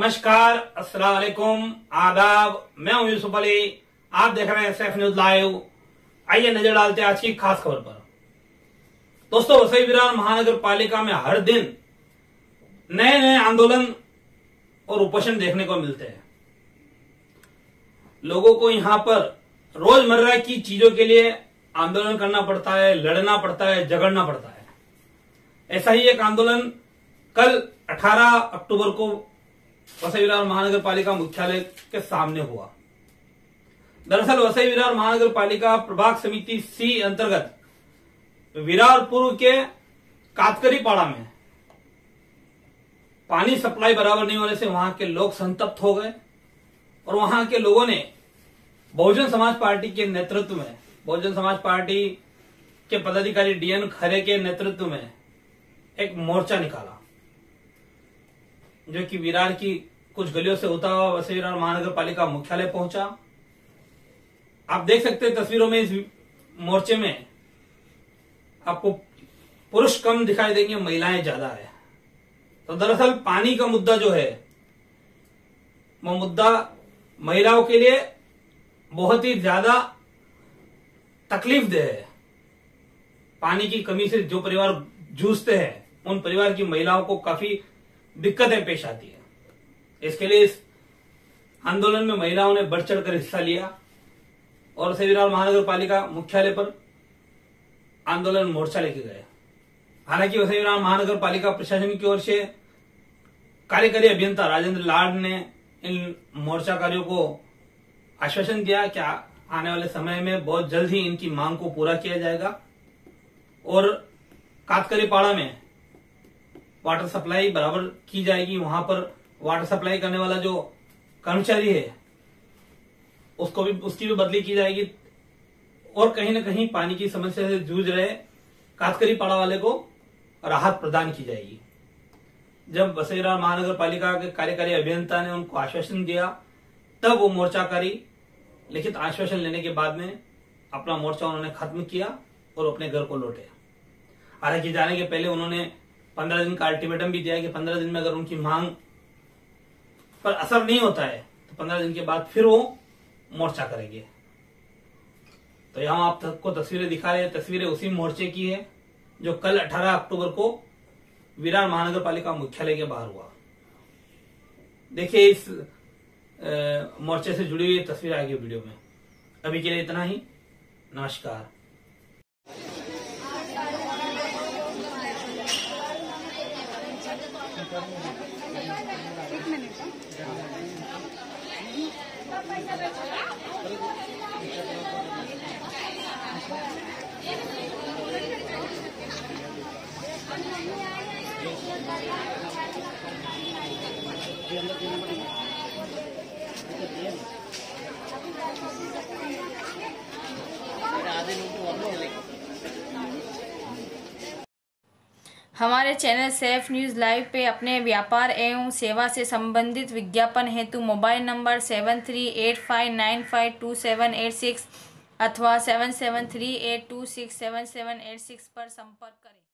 नमस्कार, अस्सलाम वालेकुम, आदाब। मैं हूं यूसुफ़ अली, आप देख रहे हैं सैफ न्यूज लाइव। आइए नजर डालते हैं आज की खास खबर पर। दोस्तों, वसई विरार महानगर पालिका में हर दिन नए नए आंदोलन और उपोषण देखने को मिलते हैं। लोगों को यहां पर रोजमर्रा की चीजों के लिए आंदोलन करना पड़ता है, लड़ना पड़ता है, झगड़ना पड़ता है। ऐसा ही एक आंदोलन कल 18 अक्टूबर को वसई विरार महानगर पालिका मुख्यालय के सामने हुआ। दरअसल वसई विरार महानगर पालिका प्रभाग समिति सी अंतर्गत विरार पूर्व के काटकरी पाड़ा में पानी सप्लाई बराबर नहीं होने से वहां के लोग संतप्त हो गए और वहां के लोगों ने बहुजन समाज पार्टी के नेतृत्व में, बहुजन समाज पार्टी के पदाधिकारी डीएन खरे के नेतृत्व में एक मोर्चा निकाला, जो कि विरार की कुछ गलियों से होता हुआ वसई विरार महानगर पालिका मुख्यालय पहुंचा। आप देख सकते हैं तस्वीरों में, इस मोर्चे में आपको पुरुष कम दिखाई देंगे, महिलाएं ज्यादा है। तो दरअसल पानी का मुद्दा जो है वो मुद्दा महिलाओं के लिए बहुत ही ज्यादा तकलीफदेह है। पानी की कमी से जो परिवार जूझते हैं उन परिवार की महिलाओं को काफी दिक्कतें पेश आती है। इसके लिए इस आंदोलन में महिलाओं ने बढ़ चढ़ कर हिस्सा लिया और वसई विरार महानगर पालिका मुख्यालय पर आंदोलन मोर्चा लेके गए। हालांकि वसई विरार महानगर पालिका प्रशासन की ओर से कार्यकारी अभियंता राजेंद्र लाड ने इन मोर्चाकारियों को आश्वासन दिया कि आने वाले समय में बहुत जल्द ही इनकी मांग को पूरा किया जाएगा और काटकरी पाड़ा में वाटर सप्लाई बराबर की जाएगी। वहां पर वाटर सप्लाई करने वाला जो कर्मचारी है उसकी भी बदली की जाएगी और कहीं ना कहीं पानी की समस्या से जूझ रहे काटकरी पाड़ा वाले को राहत प्रदान की जाएगी। जब वसई विरार महानगर पालिका के कार्यकारी अभियंता ने उनको आश्वासन दिया तब वो मोर्चाकारी लिखित आश्वासन लेने के बाद में अपना मोर्चा उन्होंने खत्म किया और अपने घर को लौटे। हालांकि जाने के पहले उन्होंने 15 दिन का अल्टीमेटम भी दिया कि 15 दिन में अगर उनकी मांग पर असर नहीं होता है तो 15 दिन के बाद फिर वो मोर्चा करेंगे। तो यहाँ आप सबको तस्वीरें दिखा रहे हैं, तस्वीरें उसी मोर्चे की है जो कल 18 अक्टूबर को विरार महानगर पालिका मुख्यालय के बाहर हुआ। देखिए इस मोर्चे से जुड़ी हुई तस्वीर आगे वीडियो में। अभी के लिए इतना ही, नमस्कार। हमारे चैनल सैफ न्यूज़ लाइव पे अपने व्यापार एवं सेवा से संबंधित विज्ञापन हेतु मोबाइल नंबर 7385952786 अथवा 7738267786 पर संपर्क करें।